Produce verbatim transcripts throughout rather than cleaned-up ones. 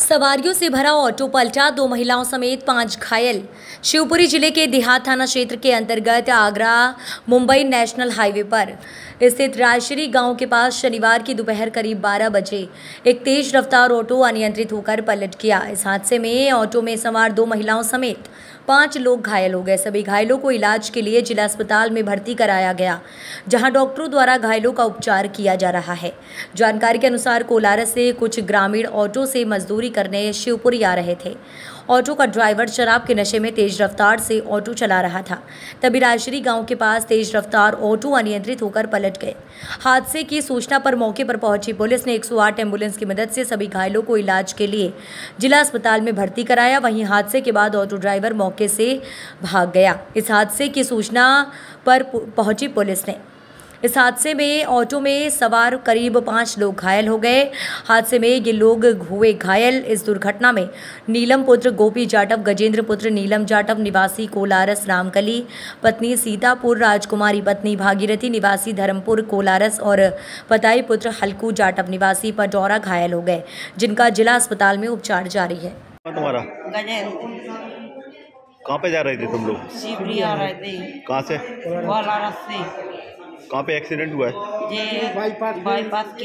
सवारियों से भरा ऑटो पलटा, दो महिलाओं समेत पांच घायल। शिवपुरी जिले के देहात थाना क्षेत्र के अंतर्गत आगरा मुंबई नेशनल हाईवे पर स्थित राजश्री गांव के पास शनिवार की दोपहर करीब बारह बजे एक तेज रफ्तार ऑटो अनियंत्रित होकर पलट गया। इस हादसे में ऑटो में सवार दो महिलाओं समेत पाँच लोग घायल हो गए। सभी घायलों को इलाज के लिए जिला अस्पताल में भर्ती कराया गया, जहां डॉक्टरों द्वारा घायलों का उपचार किया जा रहा है। जानकारी के अनुसार कोलारस से कुछ ग्रामीण ऑटो से मजदूरी करने शिवपुरी आ रहे थे। ऑटो का ड्राइवर शराब के नशे में तेज रफ्तार से ऑटो चला रहा था, तभी राजश्री गांव के पास तेज रफ्तार ऑटो अनियंत्रित होकर पलट गए। हादसे की सूचना पर मौके पर पहुंची पुलिस ने एक सौ आठ एम्बुलेंस की मदद से सभी घायलों को इलाज के लिए जिला अस्पताल में भर्ती कराया। वहीं हादसे के बाद ऑटो ड्राइवर मौके से भाग गया। इस हादसे की सूचना पर पहुंची पुलिस ने इस हादसे में ऑटो में सवार करीब पाँच लोग घायल हो गए। हादसे में ये लोग हुए घायल। इस दुर्घटना में नीलम पुत्र गोपी जाटव, गजेंद्र पुत्र नीलम जाटव निवासी कोलारस रामकली, पत्नी सीतापुर राजकुमारी, पत्नी भागीरथी निवासी धर्मपुर कोलारस और पताई पुत्र हल्कू जाटव निवासी पटौरा घायल हो गए, जिनका जिला अस्पताल में उपचार जारी है। तुम्हारा कहाँ पे जा रहे थे तुम लोग? शिवपुरी आ रहे थे। कहाँ से? कोलारस से। कहाँ पे एक्सीडेंट हुआ है? बाईपास बाईपास के।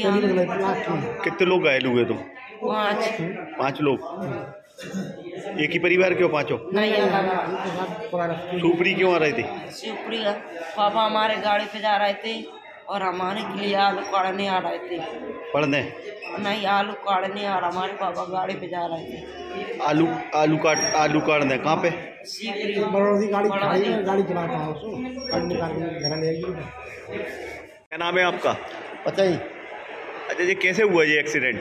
कितने लोग घायल हुए तुम? पाँच। पाँच लोग एक ही परिवार? क्यों पाँचों? शिवपुरी क्यों आ रहे थे? शिवपुरी पापा हमारे गाड़ी पे जा रहे थे और हमारे के लिए आलू काटने आ रहे थे। पढ़ने? नहीं, आलू काटने। और हमारे पापा गाड़ी पे जा रहे थे। आलू आलू काट आलू काटने कहाँ पे? शिवपुरी। गाड़ी गाड़ी चलाता हूँ उसको। क्या नाम है आपका? पता ही। अच्छा जी, कैसे हुआ ये एक्सीडेंट?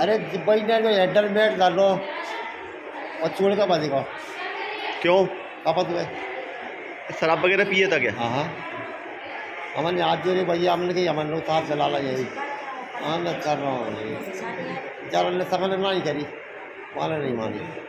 अरे भाई ने जो हेडर में डालो और चूड़ का बांधेगा। क्यों? पापा तुम्हें शराब वगैरह पिए था क्या? हाँ हाँ, हमने आज जो भैया हमने कही हमारे लोग साथ चला ला यही हाँ मैं कर रहा हूँ। जब हमने समझ नहीं करी, माना नहीं मानी।